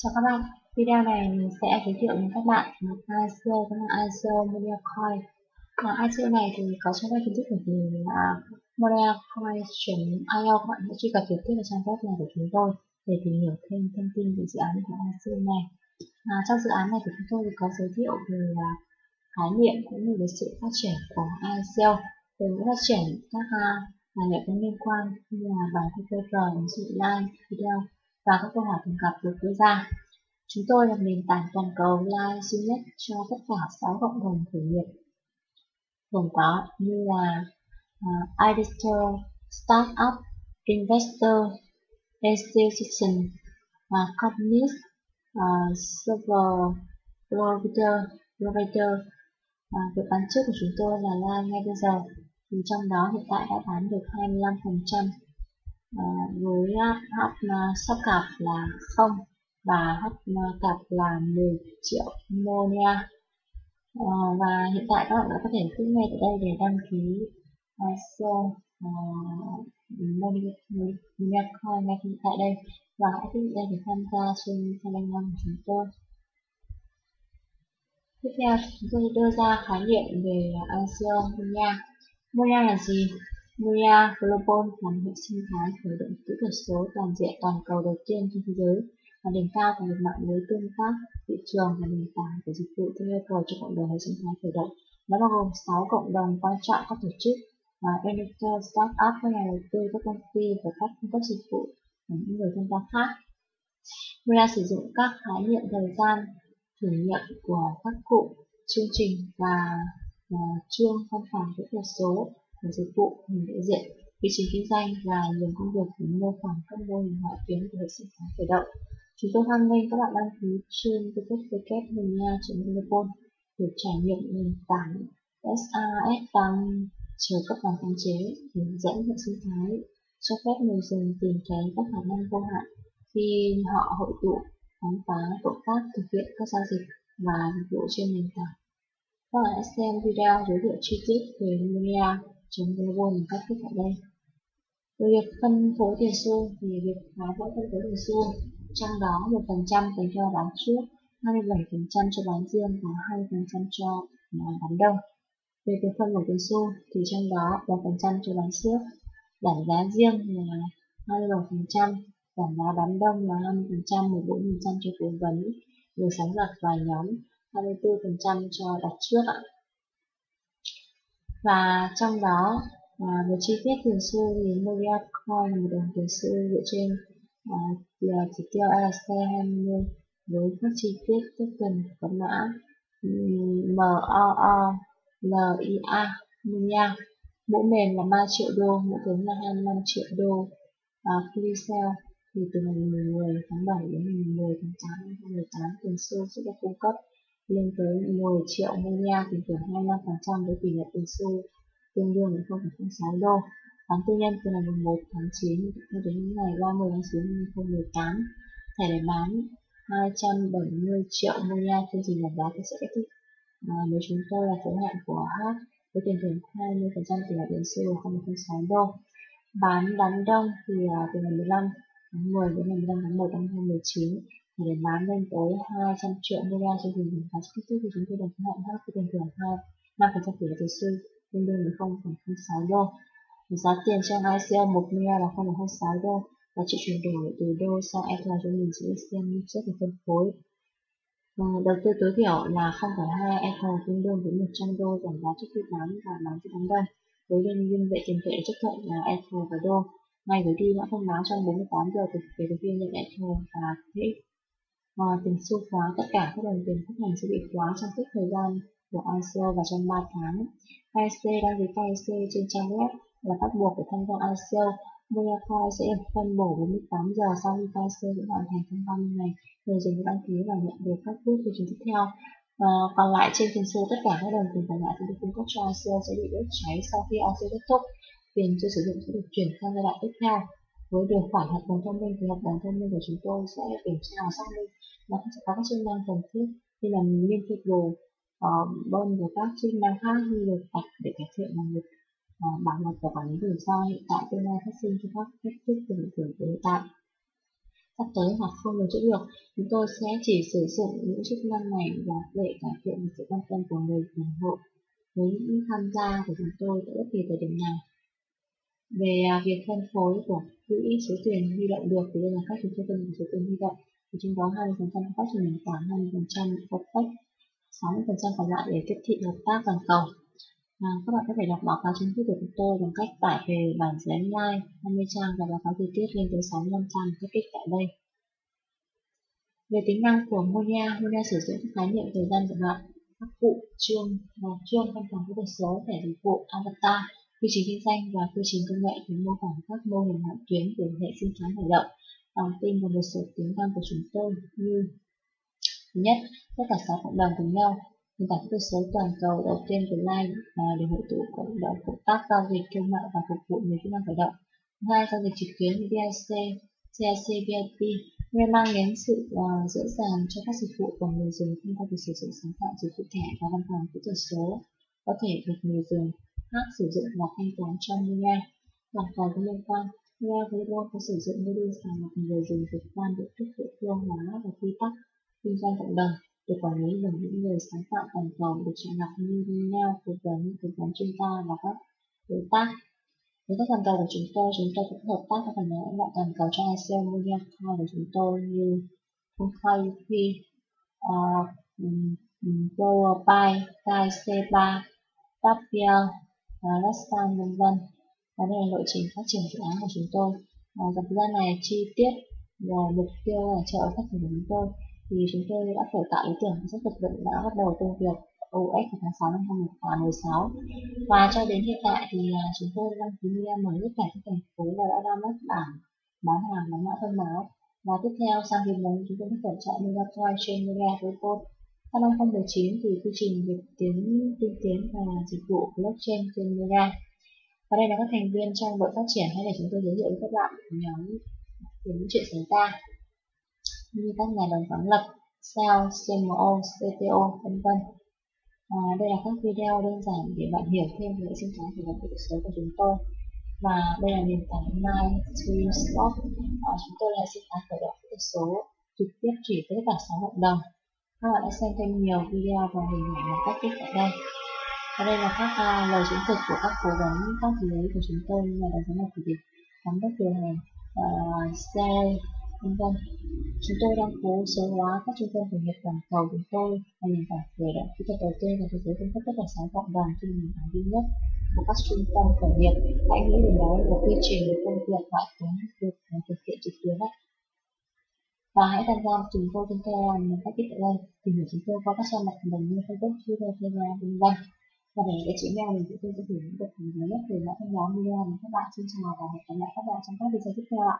Chào các bạn, video này mình sẽ giới thiệu với các bạn một ICO, đó là ICO MoolyaCoin. ICO này thì có trong web chính thức của mình là MoolyaCoin.io. Các bạn hãy truy cập trực tiếp vào trang web này của chúng tôi để tìm hiểu thêm thông tin về dự án của ICO này. Trong dự án này thì chúng tôi có giới thiệu về khái niệm cũng như về sự phát triển của ICO, về những phát triển các tài liệu liên quan như là bài QR, ứng dụng live, video và các câu hỏi thường gặp được đưa ra. Chúng tôi là nền tảng toàn cầu live duy nhất cho tất cả 6 cộng đồng khởi nghiệp, gồm có như là Editor, Startup, Investor, Institution, Companies, Server, Provider. Việc bán trước của chúng tôi là live ngay bây giờ, thì trong đó hiện tại đã bán được 25%. Với hot cặp là 0 và hot cặp là 10 triệu Moolia. Và hiện tại các bạn đã có thể click ngay ở đây để đăng ký ICO MoolyaCoin ngay tại đây, và hãy click đây để tham gia trên Telegram của chúng tôi. Tiếp theo chúng tôi đưa ra khái niệm về ICO Moolia. Moolia là gì? Moolia Global là một hệ sinh thái khởi động kỹ thuật số toàn diện toàn cầu đầu tiên trên thế giới, và đỉnh cao của một mạng lưới tương tác thị trường và nền tảng của dịch vụ theo yêu cầu cho cộng đồng hệ sinh thái khởi động. Nó bao gồm 6 cộng đồng quan trọng, các tổ chức và innovator, startup, các nhà đầu tư, các công ty và các cung cấp dịch vụ và những người tham gia khác. Moolia sử dụng các khái niệm thời gian thử nghiệm của các cụ chương trình và chương văn phòng kỹ thuật số của dịch vụ, hình đại diện, vị trí kinh doanh và nguồn công việc để mô phỏng các mô hình hỏa tuyến của hệ sinh thái khởi động. Chúng tôi hoan nghênh các bạn đăng ký trên www.moolia.global để trải nghiệm nền tảng SaaS đang chờ cấp bằng sáng chế, hướng dẫn hệ sinh thái cho phép người dùng tìm thấy các khả năng vô hạn khi họ hội tụ, khám phá, cộng tác, thực hiện các giao dịch và dịch vụ trên nền tảng. Các bạn hãy xem video giới thiệu chi tiết về Moolia một cách tiếp tại đây. Về việc phân phối tiền xu thì việc hóa vỡ phân phối tiền xu, trong đó 1% dành cho bán trước, 27% cho bán riêng và 20% cho bán đông. Về việc phân bổ tiền xu thì trong đó 1% cho bán trước, giảm giá riêng là 27%, giảm giá bán đông là 20%, 14% cho cố vấn, người sáng lập và nhóm, 24% cho đặt trước ạ. Và trong đó về chi tiết tiền xu thì MoolyaCoin là một đồng tiền xu dựa trên chỉ tiêu ERC20 với các chi tiết token có mã MOOLIA Moolia. Mũ mềm là 3 triệu đô, mũ cứng là 25 triệu đô. Pre-sale thì từ ngày 10 tháng 7 đến ngày 10 tháng 8 năm 2018 tiền xu sẽ được cung cấp lên tới 10 triệu Moolia, tiền thưởng 25% với tỷ lệ tiền xu tương đương với 0,06 đô. Bán tư nhân từ ngày 1 tháng 9 đến ngày 30 tháng 9 năm 2018. Thẻ để bán 270 triệu Moolia. Chương trình giảm giá sẽ kết thúc với chúng tôi là giới hạn của H với tiền thưởng 20% tỷ lệ tiền xu là 0,06 đô. Bán đám đông thì từ ngày 15 tháng 10 đến ngày 15 tháng 1 năm 2019. Để bán lên tới 200 triệu Moolia trên thị trường và kích thước thì chúng tôi được giới hạn với tiền thưởng 5% tỷ lệ tiền xu tương đương với 0,06 đô. Giá tiền trong ICO 1 Moolia là 0,06 đô và chịu chuyển đổi từ đô sang Ether cho mình sẽ xem như trước để phân phối. Đầu tư tối thiểu là 0,2 Ether tương đương với 100 đô giảm giá trước khi bán và bán trước bán đông. Với liên vệ tiền tệ chấp thuận là Ether và đô. Ngay với đi đã thông báo trong 48 giờ về đầu tiên nhận Ether và thế. Tiền xu khóa, tất cả các đồng tiền phát hành sẽ bị khóa trong suốt thời gian của ICO và trong 3 tháng. KIC đăng ký KIC trên trang web là bắt buộc để tham gia ICO. MoolyaCoin sẽ được phân bổ 48 giờ sau khi KIC sẽ hoàn thành trong 30 ngày. Người dùng đăng ký và nhận được các bước quy trình tiếp theo. Còn lại trên tiền xu, tất cả các đồng tiền còn lại sẽ được cung cấp cho ICO sẽ bị đốt cháy sau khi ICO kết thúc. Tiền chưa sử dụng sẽ được chuyển sang giai đoạn tiếp theo. Với điều khoản hợp đồng thông minh thì hợp đồng thông minh của chúng tôi sẽ kiểm tra và xác minh nó sẽ có các chức năng cần thiết như là liên kết gồm bơm và các chức năng khác như được đặt để cải thiện năng lực bảo mật và quản lý rủi ro hiện tại, tương lai phát sinh cho các thách thức từ hiện tượng hiện tại. sắp tới hoặc không lưu trữ được. Chúng tôi sẽ chỉ sử dụng những chức năng này là để cải thiện sự quan tâm của người ủng hộ với những tham gia của chúng tôi ở bất kỳ thời điểm nào. Về việc phân phối của quỹ số tiền huy động được thì đây là các chủ trương phân số tiền huy động, thì chúng có 20% các chủ nền tảng, 20% OPEC, 60% còn lại để tiếp thị hợp tác toàn cầu. Các bạn có thể đọc báo cáo chính thức của chúng tôi bằng cách tải về bản giấy online 20 trang và báo cáo chi tiết lên tới 65 trang các kích tại đây. Về tính năng của Moolia sử dụng các khái niệm thời gian thực hạn, các cụ chuyên văn phòng kỹ thuật số, thẻ dịch vụ, avatar, quy trình kinh doanh và quy trình công nghệ để mô phỏng các mô hình hạng tuyến của hệ sinh thái hoạt động. Lòng tin và một số tính năng của chúng tôi như: thứ nhất, tất cả 6 cộng đồng cùng nhau. Nền tảng kỹ thuật số toàn cầu đầu tiên của Lai để hội tụ cộng đồng cộng tác giao dịch thương mại và phục vụ nhiều chức năng khởi động. Thứ hai, giao dịch trực tuyến BIC, CIC, VIP, nên mang đến sự dễ dàng cho các dịch vụ của người dùng thông qua việc sử dụng sáng tạo dịch vụ thẻ và văn phòng kỹ thuật số có thể được người dùng khác sử dụng và thanh toán trong Moolia. Toàn cầu có liên quan, Moolia Global có sử dụng module sàng lọc người dùng vượt qua nhận thức địa phương hóa và quy tắc kinh doanh cộng đồng để quản lý bằng những người sáng tạo toàn cầu được chọn lọc như Moolia, cố vấn chuyên gia và các đối tác. Với các toàn cầu của chúng tôi cũng hợp tác với phần lớn loại toàn cầu trong ICO MoolyaCoin của chúng tôi như CoinUP, GoPy, KC3, Tapia, Rastan v.v. Và đây là lộ trình phát triển dự án của chúng tôi. Dọc ra này chi tiết và mục tiêu là trợ phát triển của chúng tôi. Thì chúng tôi đã khởi tạo ý tưởng rất vật dụng, đã bắt đầu công việc OX vào tháng 6 năm 2016 và cho đến hiện tại thì chúng tôi đăng ký Moolia mới tất cả các thành phố và đã ra mắt bảng bán hàng và mã thông báo. Và tiếp theo sang quý 4 chúng tôi đã khởi chạy MoolyaCoin trên Moolia Global. Năm 2019 thì quy trình việc tiên tiến và dịch vụ blockchain trên Moolia. Và đây là các thành viên trong đội phát triển hay là chúng tôi giới thiệu với các bạn nhóm những chuyện xảy ra như các nhà đồng sáng lập, CEO, CMO, CTO, v.v. Đây là các video đơn giản để bạn hiểu thêm về sinh thái của kỹ thuật số của chúng tôi. Và đây là nền tảng online stream shop. Chúng tôi là sinh thái khởi động kỹ thuật số trực tiếp chỉ tới cả 6 cộng đồng. Các bạn đã xem thêm nhiều video và hình ảnh và cách kích tại đây. Và đây là các lời chứng thực của các cố vấn, các thứ ấy của chúng tôi như là đồng giám đốc của việc giám đốc điều hành, CEO, v.v. Chúng tôi đang cố số hóa các trung tâm khởi nghiệp toàn cầu chúng tôi là nền tảng khởi động kỹ thuật đầu tiên và thế giới cung cấp tất cả 6 cộng đồng trên nền tảng duy nhất của các trung tâm khởi nghiệp. Hãy nghĩ đến đó là quy trình về công việc ngoại tuyến được thực hiện trực tuyến đấy. Và hãy tham gia chúng tôi trên Telegram và các kích tại đây, tìm hiểu chúng tôi qua các trang mạng đồng như Facebook, Twitter, Telegram, v.v. Và để địa chỉ mail mình, chúng tôi sẽ gửi những cuộc mới nhất về mã thông báo Moolia. Các bạn xin chào và hẹn gặp lại các bạn trong các video tiếp theo ạ.